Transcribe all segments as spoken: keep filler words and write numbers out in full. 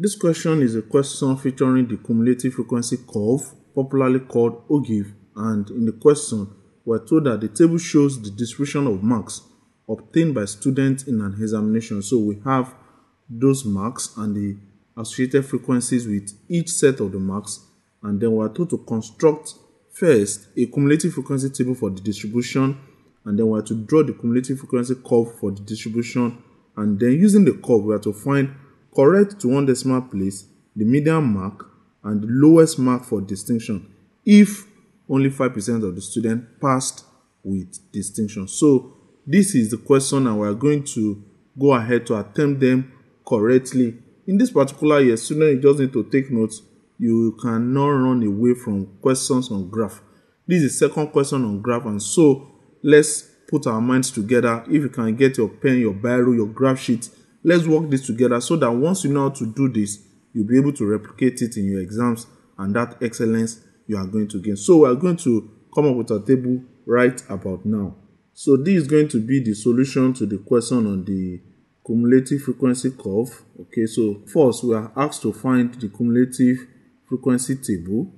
This question is a question featuring the cumulative frequency curve, popularly called OGIVE, and in the question, we're told that the table shows the distribution of marks obtained by students in an examination. So we have those marks and the associated frequencies with each set of the marks, and then we're told to construct first a cumulative frequency table for the distribution, and then we're to draw the cumulative frequency curve for the distribution, and then using the curve we are to find correct to one decimal place, the median mark, and the lowest mark for distinction if only five percent of the students passed with distinction. So this is the question, and we are going to go ahead to attempt them correctly. In this particular year, students, you just need to take notes. You cannot run away from questions on graph. This is the second question on graph, and so let's put our minds together. If you can get your pen, your biro, your graph sheet, let's work this together so that once you know how to do this, you'll be able to replicate it in your exams, and that excellence you are going to gain. So we are going to come up with a table right about now. So this is going to be the solution to the question on the cumulative frequency curve. Okay, so first we are asked to find the cumulative frequency table,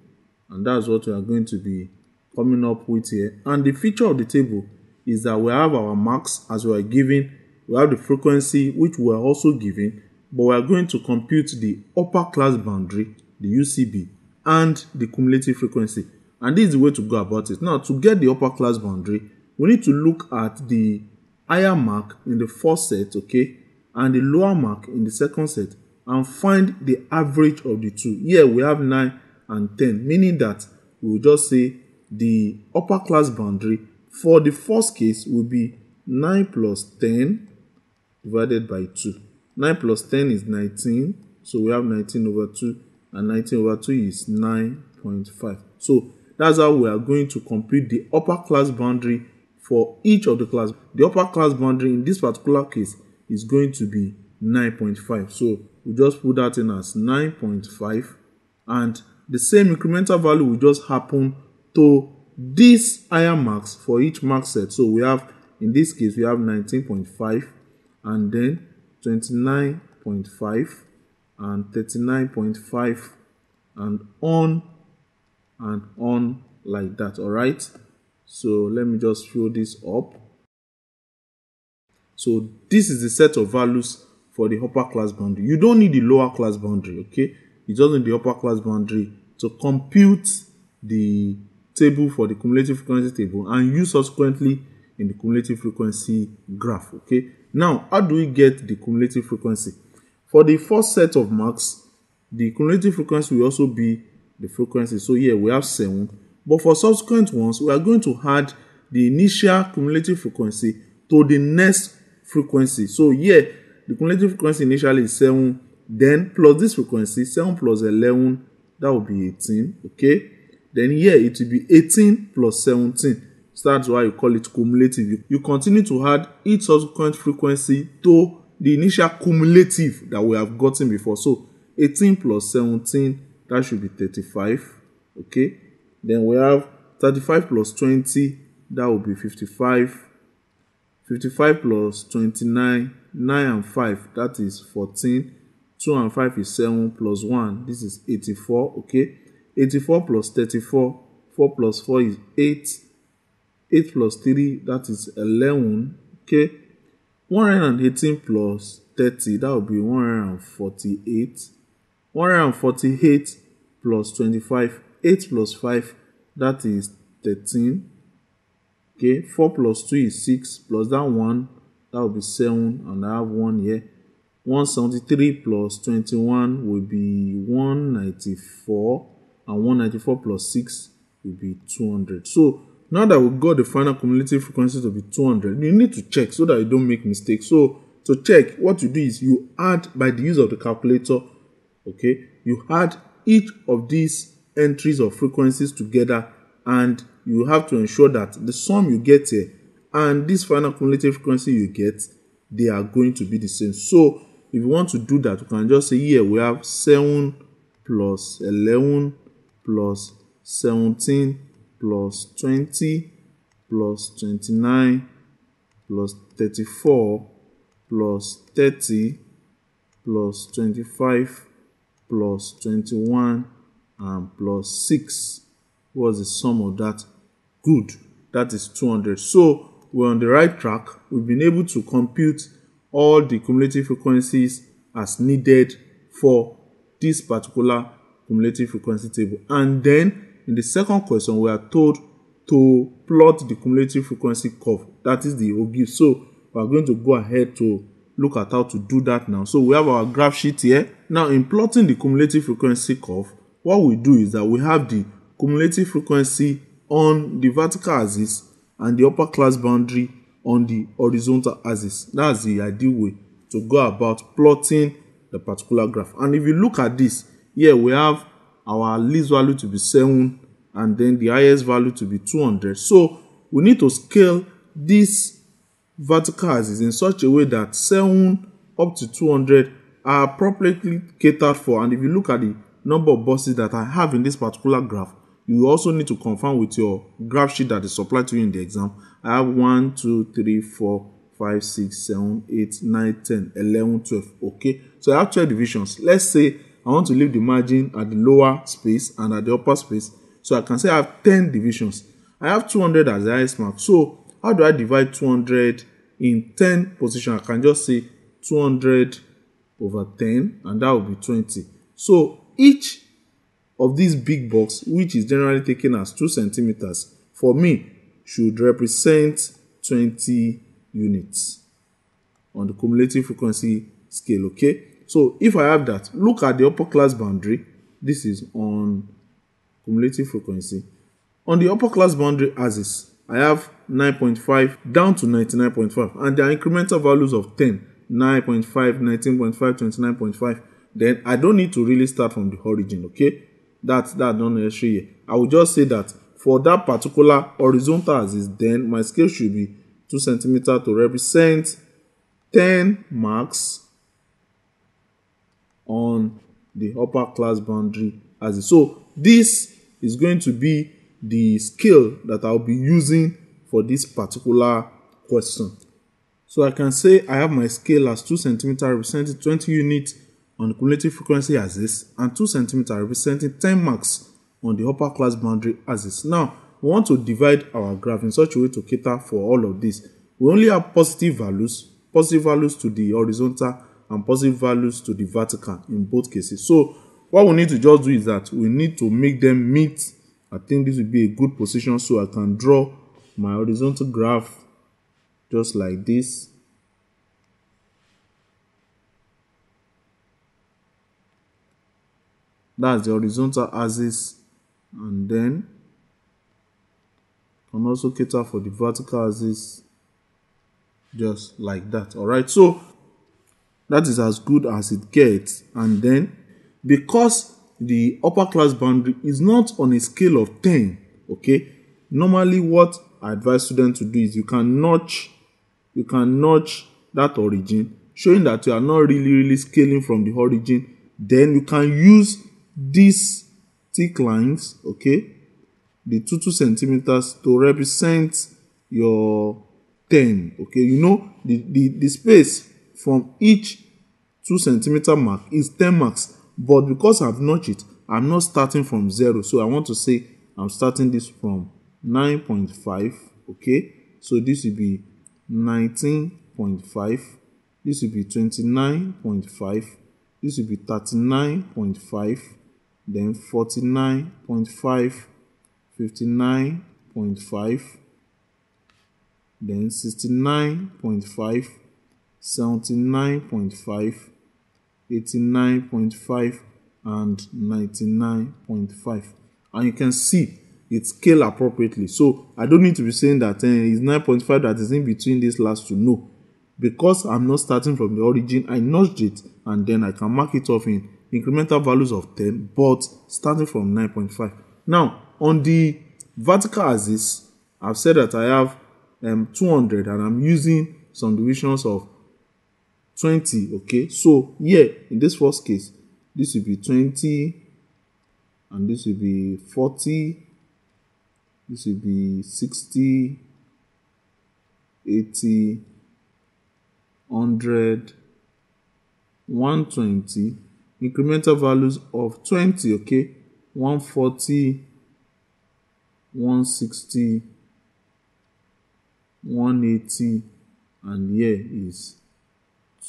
and that's what we are going to be coming up with here. And the feature of the table is that we have our marks as we are given, we have the frequency which we are also given, but we are going to compute the upper class boundary, the U C B, and the cumulative frequency. And this is the way to go about it. Now, to get the upper class boundary, we need to look at the higher mark in the first set, okay, and the lower mark in the second set, and find the average of the two. Here we have nine and ten, meaning that we will just say the upper class boundary for the first case will be nine plus ten divided by two. nine plus ten is nineteen, so we have nineteen over two, and nineteen over two is nine point five. So that's how we are going to compute the upper class boundary for each of the class. The upper class boundary in this particular case is going to be nine point five. So we just put that in as nine point five, and the same incremental value will just happen to these higher marks for each mark set. So we have, in this case, we have nineteen point five, and then twenty-nine point five, and thirty-nine point five, and on and on like that. All right, so let me just fill this up. So this is the set of values for the upper class boundary. You don't need the lower class boundary, okay? You just need the upper class boundary to compute the table for the cumulative frequency table and use subsequently in the cumulative frequency graph. Okay, now how do we get the cumulative frequency for the first set of marks? The cumulative frequency will also be the frequency, so here we have seven, but for subsequent ones we are going to add the initial cumulative frequency to the next frequency. So here the cumulative frequency initially is seven, then plus this frequency, seven plus eleven, that will be eighteen. Okay, then here it will be eighteen plus seventeen. So that's why you call it cumulative. You, you continue to add each subsequent frequency to the initial cumulative that we have gotten before. So eighteen plus seventeen, that should be thirty-five. Okay, then we have thirty-five plus twenty, that will be fifty-five. fifty-five plus twenty-nine, nine and five, that is fourteen. two and five is seven, plus one, this is eighty-four. Okay, eighty-four plus thirty-four, four plus four is eight, eight plus three, that is eleven, okay, one hundred eighteen plus thirty, that would be one hundred forty-eight, one hundred forty-eight plus twenty-five, eight plus five, that is thirteen, okay, four plus two is six, plus that one, that would be seven, and I have one here, one hundred seventy-three plus twenty-one will be one hundred ninety-four, and one hundred ninety-four plus six will be two hundred. So now that we got the final cumulative frequency to be two hundred, you need to check so that you don't make mistakes. So to check, what you do is you add by the use of the calculator. Okay, you add each of these entries of frequencies together, and you have to ensure that the sum you get here and this final cumulative frequency you get, they are going to be the same. So if you want to do that, you can just say here we have seven plus eleven plus seventeen plus twenty plus twenty-nine plus thirty-four plus thirty plus twenty-five plus twenty-one and plus six. What's the sum of that? Good. That is two hundred. So we're on the right track. We've been able to compute all the cumulative frequencies as needed for this particular cumulative frequency table. And then in the second question, we are told to plot the cumulative frequency curve. That is the O G I V E. So we are going to go ahead to look at how to do that now. So we have our graph sheet here. Now in plotting the cumulative frequency curve, what we do is that we have the cumulative frequency on the vertical axis and the upper class boundary on the horizontal axis. That's the ideal way to go about plotting the particular graph. And if you look at this, here we have our least value to be seven and then the highest value to be two hundred. So we need to scale this vertical axis in such a way that seven up to two hundred are appropriately catered for. And if you look at the number of buses that I have in this particular graph, you also need to confirm with your graph sheet that is supplied to you in the exam. I have one, two, three, four, five, six, seven, eight, nine, ten, eleven, twelve. Okay, so I have twelve divisions. Let's say I want to leave the margin at the lower space and at the upper space. So I can say I have ten divisions. I have two hundred as the highest mark. So how do I divide two hundred in ten positions? I can just say two hundred over ten and that will be twenty. So each of this big box, which is generally taken as two centimeters, for me should represent twenty units on the cumulative frequency scale. Okay, so if I have that, look at the upper class boundary. This is on cumulative frequency. On the upper class boundary axis, I have nine point five down to ninety-nine point five, and there are incremental values of ten, nine point five, nineteen point five, twenty-nine point five. Then I don't need to really start from the origin. Okay, that's that not necessary here. I will just say that for that particular horizontal axis, then my scale should be two centimeter to represent ten marks on the upper class boundary axis. So this is going to be the scale that I'll be using for this particular question. So I can say I have my scale as two centimeter representing twenty units on the cumulative frequency axis and two centimeters representing ten marks on the upper class boundary axis. Now, we want to divide our graph in such a way to cater for all of this. We only have positive values, positive values to the horizontal and positive values to the vertical in both cases. So what we need to just do is that we need to make them meet. I think this would be a good position, so I can draw my horizontal graph just like this. That's the horizontal axis, and then can also cater for the vertical axis just like that. All right, so that is as good as it gets. And then because the upper class boundary is not on a scale of ten, okay, normally what I advise students to do is you can notch you can notch that origin, showing that you are not really really scaling from the origin. Then you can use these thick lines, okay, the two two centimeters to represent your ten. Okay, you know the, the the space from each two centimeter mark is ten marks, but because I've notched it, I'm not starting from zero. So I want to say I'm starting this from nine point five. okay, so this will be nineteen point five, this will be twenty-nine point five, this will be thirty-nine point five, then forty-nine point five, fifty-nine point five, then sixty-nine point five, seventy-nine point five, eighty-nine point five, and ninety-nine point five. And you can see it scale appropriately. So I don't need to be saying that uh, it's nine point five that is in between these last two. No, because I'm not starting from the origin, I notched it, and then I can mark it off in incremental values of ten, but starting from nine point five. Now on the vertical axis, I've said that I have um, two hundred and I'm using some divisions of twenty. Okay, so yeah, in this first case, this will be twenty, and this will be forty, this will be sixty, eighty, one hundred, one twenty, incremental values of twenty, okay, one forty, one sixty, one eighty, and here is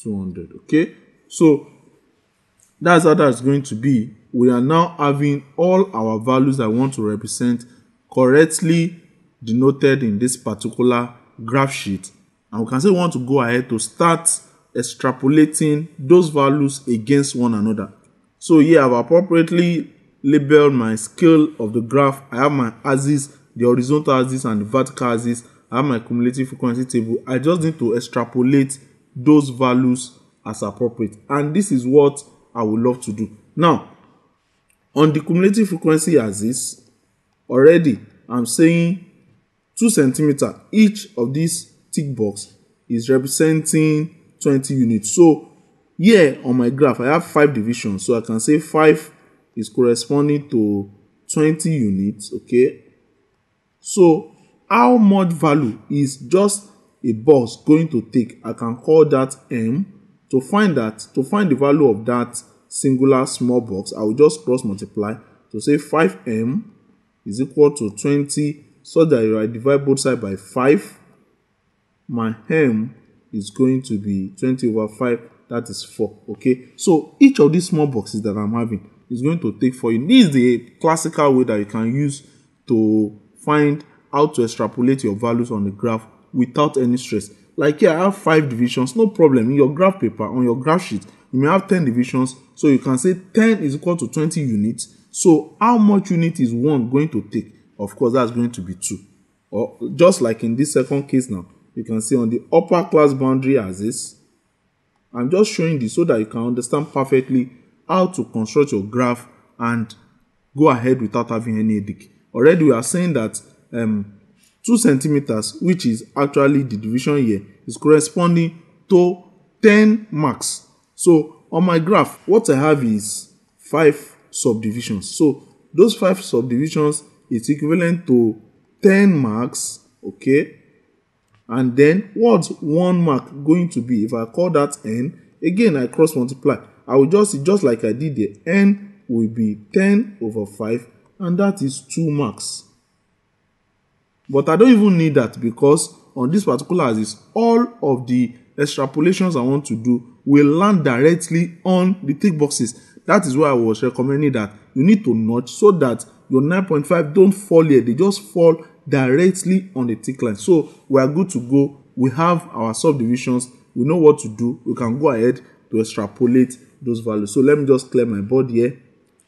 two hundred, okay. So that's how that's going to be. We are now having all our values that I want to represent correctly denoted in this particular graph sheet, and we can say we want to go ahead to start extrapolating those values against one another. So here I've appropriately labeled my scale of the graph. I have my axis, the horizontal axis and the vertical axis. I have my cumulative frequency table. I just need to extrapolate those values as appropriate, and this is what I would love to do. Now, on the cumulative frequency axis, already I'm saying two centimeter. Each of these tick box is representing twenty units. So here on my graph, I have five divisions. So I can say five is corresponding to twenty units. Okay. So how much value is just a box going to take? I can call that M. To find that, to find the value of that singular small box, I will just cross multiply to say five M is equal to twenty, so that I divide both sides by five. My M is going to be twenty over five, that is four. Okay, so each of these small boxes that I'm having is going to take four units. This is the classical way that you can use to find how to extrapolate your values on the graph without any stress. Like here, I have five divisions, no problem. In your graph paper, on your graph sheet, you may have ten divisions. So you can say ten is equal to twenty units. So how much unit is one going to take? Of course, that's going to be two. Or just like in this second case now, you can see on the upper class boundary axis. I'm just showing this so that you can understand perfectly how to construct your graph and go ahead without having any headache. Already we are saying that um, two centimeters, which is actually the division here, is corresponding to ten marks. So on my graph, what I have is five subdivisions. So those five subdivisions is equivalent to ten marks, okay? And then what's one mark going to be? If I call that N, again, I cross multiply. I will just, just like I did there, N will be ten over five, and that is two marks. But I don't even need that, because on this particular axis, all of the extrapolations I want to do will land directly on the tick boxes. That is why I was recommending that you need to notch so that your nine point five don't fall here. They just fall directly on the tick line. So we are good to go. We have our subdivisions. We know what to do. We can go ahead to extrapolate those values. So let me just clear my board here.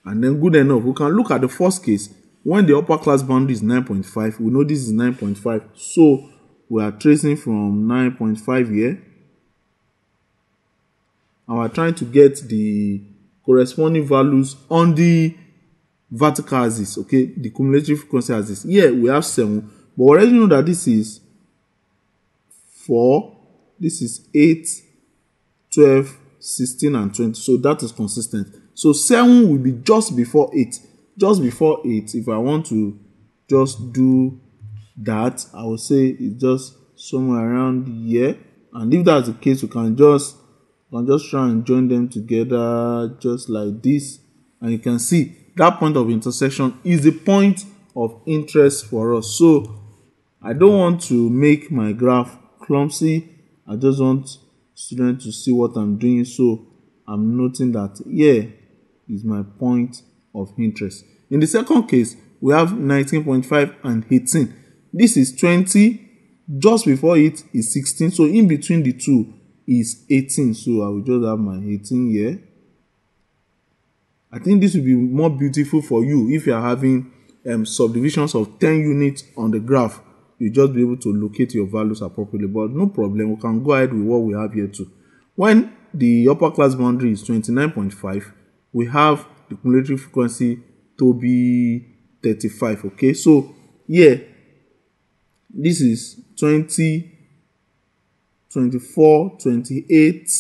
And then good enough. We can look at the first case. When the upper class boundary is nine point five, we know this is nine point five. So we are tracing from nine point five here. And we are trying to get the corresponding values on the vertical axis, okay? The cumulative frequency axis. Here we have seven. But we already know that this is four, this is eight, twelve, sixteen, and twenty. So that is consistent. So seven will be just before eight. Just before eight, if I want to just do that, I will say it's just somewhere around here. And if that's the case, we can just we can just try and join them together just like this. And you can see that point of intersection is the point of interest for us. So I don't want to make my graph clumsy. I just want students to see what I'm doing. So I'm noting that here is my point of interest. In the second case, we have nineteen point five and eighteen. This is twenty, just before it is sixteen, so in between the two is eighteen. So I will just have my eighteen here. I think this will be more beautiful for you if you are having um, subdivisions of ten units on the graph. You just be able to locate your values appropriately, but no problem, we can go ahead with what we have here too. When the upper class boundary is twenty-nine point five, we have the cumulative frequency to be thirty-five. Okay, so yeah, this is twenty, twenty-four, twenty-eight,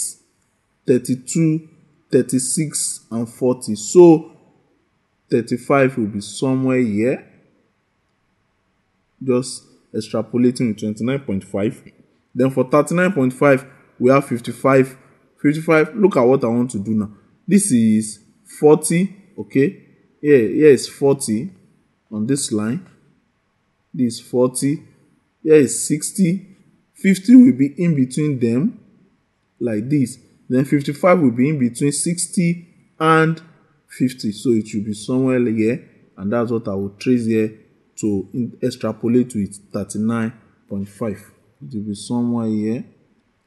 thirty-two, thirty-six, and forty. So thirty-five will be somewhere here. Just extrapolating with twenty-nine point five. Then for thirty-nine point five, we have fifty-five. fifty-five, look at what I want to do now. This is forty, okay? Here, here is forty on this line. This is forty. Here is sixty. fifty will be in between them, like this. Then fifty-five will be in between sixty and fifty. So it should be somewhere here. And that's what I will trace here to extrapolate to it, thirty-nine point five. It will be somewhere here.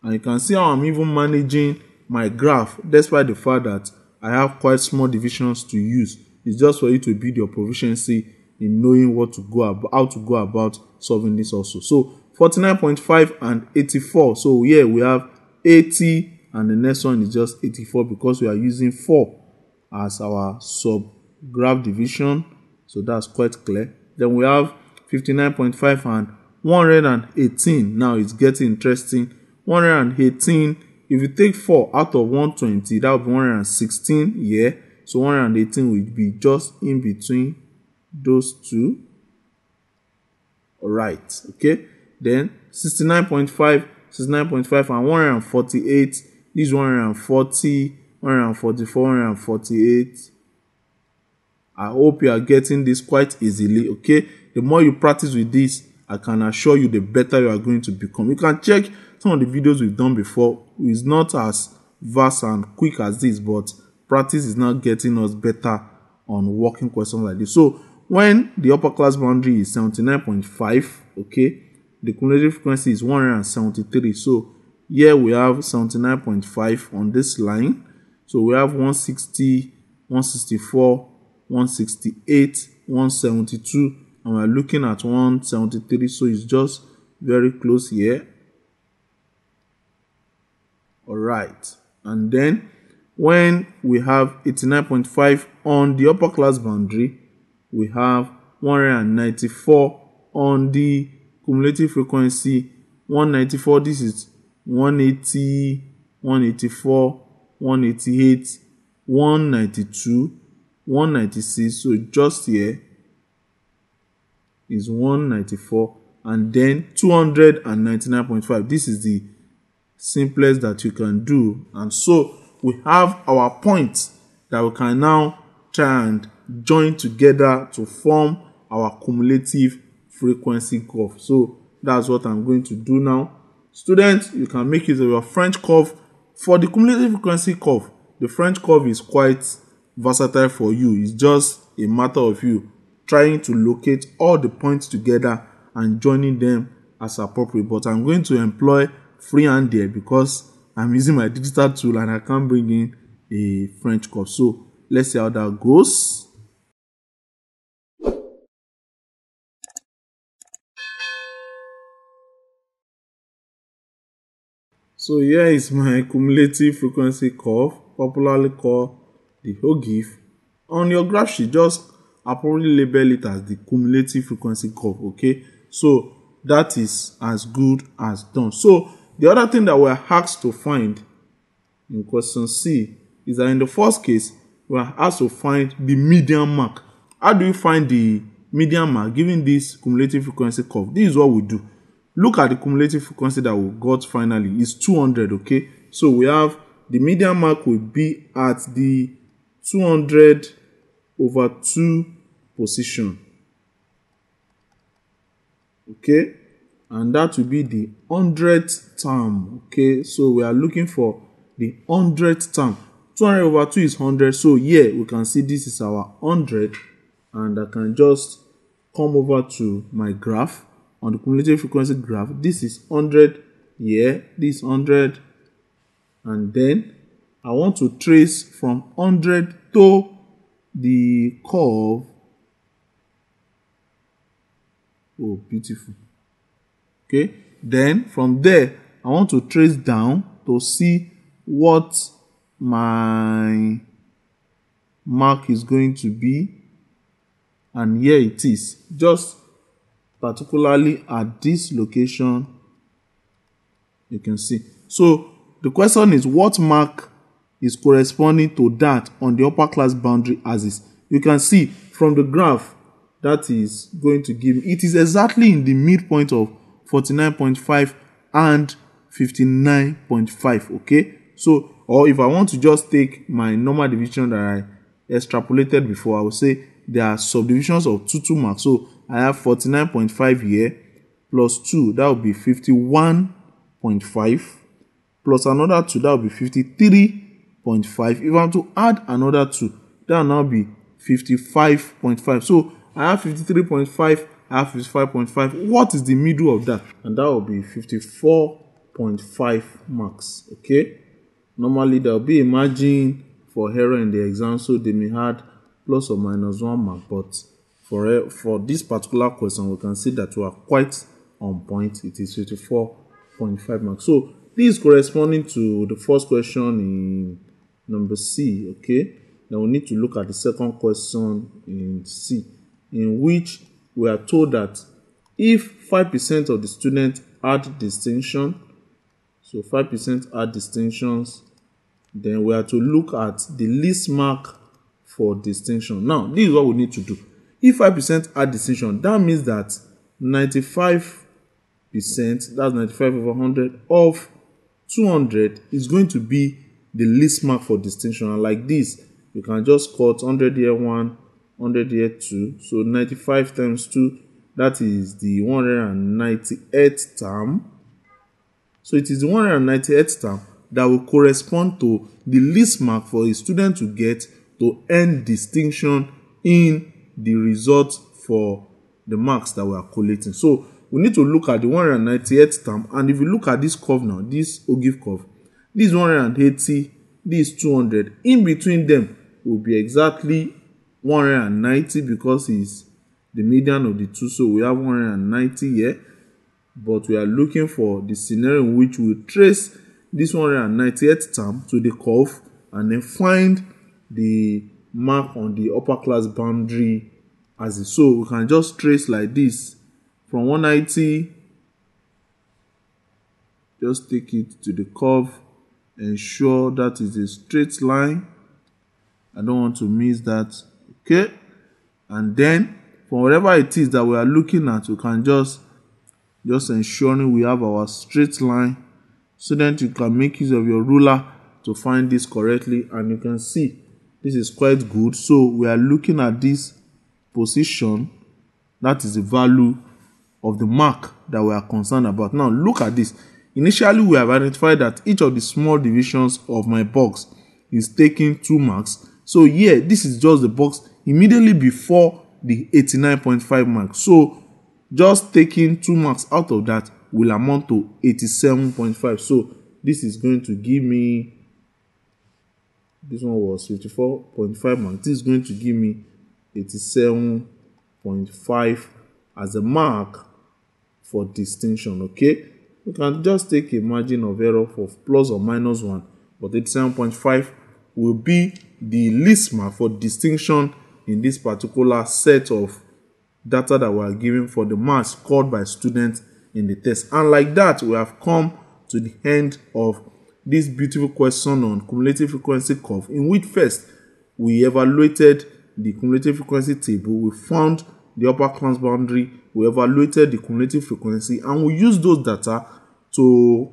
And you can see how I'm even managing my graph, despite the fact that I have quite small divisions to use. It's just for you to build your proficiency in knowing what to go about, how to go about solving this also. So forty-nine point five and eighty-four. So here we have eighty, and the next one is just eighty-four because we are using four as our sub-graph division. So that's quite clear. Then we have fifty-nine point five and one hundred eighteen. Now it's getting interesting. one hundred eighteen, if you take four out of one hundred twenty, that would be one hundred sixteen here. Yeah. So one hundred eighteen will be just in between those two. Alright, okay. Then sixty-nine point five, sixty-nine point five and one hundred forty-eight. This one hundred forty, one hundred forty-four, one hundred forty-eight. I hope you are getting this quite easily, okay? The more you practice with this, I can assure you the better you are going to become. You can check some of the videos we've done before. It's not as vast and quick as this, but practice is now getting us better on working questions like this. So when the upper class boundary is seventy-nine point five, okay, the cumulative frequency is one hundred seventy-three. So here we have seventy-nine point five on this line. So we have one hundred sixty, one hundred sixty-four, one hundred sixty-eight, one hundred seventy-two, and we're looking at one hundred seventy-three. So it's just very close here. All right. And then when we have eighty-nine point five on the upper class boundary, we have one hundred ninety-four on the cumulative frequency. One hundred ninety-four, this is one hundred eighty, one hundred eighty-four, one hundred eighty-eight, one hundred ninety-two, one hundred ninety-six. So just here is one hundred ninety-four, and then two hundred ninety-nine point five. This is the simplest that you can do, and so we have our points that we can now try and join together to form our cumulative frequency curve. So that's what I'm going to do now. Students, you can make use of your French curve. For the cumulative frequency curve, the French curve is quite versatile for you. It's just a matter of you trying to locate all the points together and joining them as appropriate. But I'm going to employ freehand there because I'm using my digital tool and I can't bring in a French curve. So let's see how that goes. So here is my cumulative frequency curve, popularly called the OGIVE. On your graph sheet, just I probably label it as the cumulative frequency curve, okay? So that is as good as done. So the other thing that we're asked to find in question C is that in the first case, we're asked to find the median mark. How do you find the median mark given this cumulative frequency curve? This is what we do. Look at the cumulative frequency that we got finally. It's two hundred, okay? So we have the median mark will be at the two hundred over two position. Okay? And that will be the hundredth term, okay? So we are looking for the hundredth term. two hundred over two is one hundred. So here, yeah, we can see this is our one hundred. And I can just come over to my graph. On the cumulative frequency graph, this is one hundred here, yeah, this one hundred, and then I want to trace from one hundred to the curve. Oh, beautiful. Okay, then from there I want to trace down to see what my mark is going to be, and here it is, just particularly at this location, you can see. So the question is, what mark is corresponding to that on the upper class boundary axis? You can see from the graph that is going to give, it is exactly in the midpoint of forty-nine point five and fifty-nine point five, okay? So Or if I want to just take my normal division that I extrapolated before, I will say there are subdivisions of two, two marks. So I have forty-nine point five here plus two, that would be fifty-one point five, plus another two, that would be fifty-three point five. If I want to add another two, that will now be fifty-five point five. So I have fifty-three point five, I have fifty-five point five. What is the middle of that? And that will be fifty-four point five marks. Okay. Normally there will be a margin for error in the exam, so they may add plus or minus one mark, but for for this particular question, we can see that we are quite on point. It is fifty-four point five marks. So this is corresponding to the first question in number C. Okay. Now we need to look at the second question in C, in which we are told that if five percent of the students add distinction, so five percent add distinctions, then we are to look at the least mark for distinction. Now, this is what we need to do. If five percent add distinction, that means that ninety-five percent, that's ninety-five over one hundred, of two hundred is going to be the least mark for distinction. And like this, you can just cut one hundred here one, one hundred here two. So ninety-five times two, that is the one hundred ninety-eighth term. So it is the one hundred ninety-eighth term that will correspond to the least mark for a student to get to end distinction in the result for the marks that we are collating. So we need to look at the one hundred ninety-eighth term, and if you look at this curve now, this OGIVE curve, this one hundred eighty, this two hundred, in between them will be exactly one hundred ninety, because it's the median of the two. So we have one hundred ninety here, but we are looking for the scenario in which we trace this one hundred ninety-eighth term to the curve and then find the mark on the upper class boundary as is. So we can just trace like this from one hundred ninety, just take it to the curve, ensure that is a straight line. I don't want to miss that. Okay, and then for whatever it is that we are looking at, we can just just ensuring we have our straight line, so that you can make use of your ruler to find this correctly. And you can see this is quite good. So we are looking at this position, that is the value of the mark that we are concerned about. Now look at this. Initially we have identified that each of the small divisions of my box is taking two marks. So here, this is just the box immediately before the eighty-nine point five mark. So just taking two marks out of that will amount to eighty-seven point five. So this is going to give me, this one was fifty-four point five marks. This is going to give me eighty-seven point five as a mark for distinction. Okay, you can just take a margin of error of plus or minus one, but eighty-seven point five will be the least mark for distinction in this particular set of data that we are given for the marks scored by students in the test. And like that, we have come to the end of this beautiful question on cumulative frequency curve, in which first we evaluated the cumulative frequency table, we found the upper class boundary, we evaluated the cumulative frequency, and we used those data to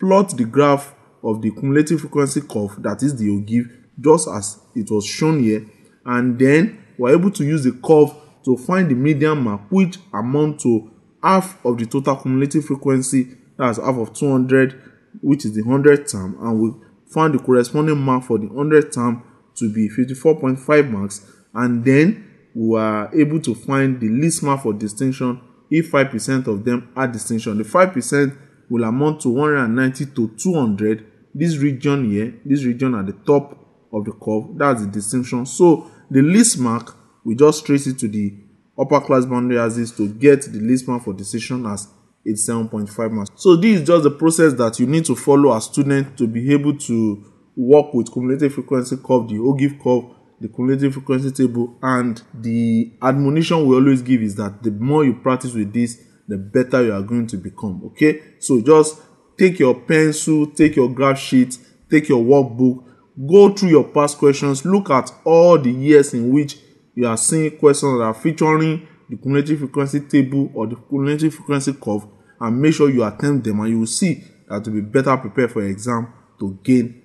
plot the graph of the cumulative frequency curve, that is the OGIVE, just as it was shown here. And then we're able to use the curve to find the median mark, which amount to half of the total cumulative frequency, that's half of two hundred, which is the one hundred term, and we found the corresponding mark for the one hundred term to be fifty-four point five marks. And then we are able to find the least mark for distinction if five percent of them are distinction. The five percent will amount to one hundred ninety to two hundred, this region here, this region at the top of the curve, that's the distinction. So the least mark, we just trace it to the upper class boundary axis to get the least mark for distinction as eighty-seven point five marks. So this is just the process that you need to follow as student to be able to work with cumulative frequency curve, the OGIVE curve, the cumulative frequency table. And the admonition we always give is that the more you practice with this, the better you are going to become. Okay, so just take your pencil, take your graph sheet, take your workbook, go through your past questions, look at all the years in which you are seeing questions that are featuring the cumulative frequency table or the cumulative frequency curve, and make sure you attempt them, and you will see that you'll be better prepared for your exam to gain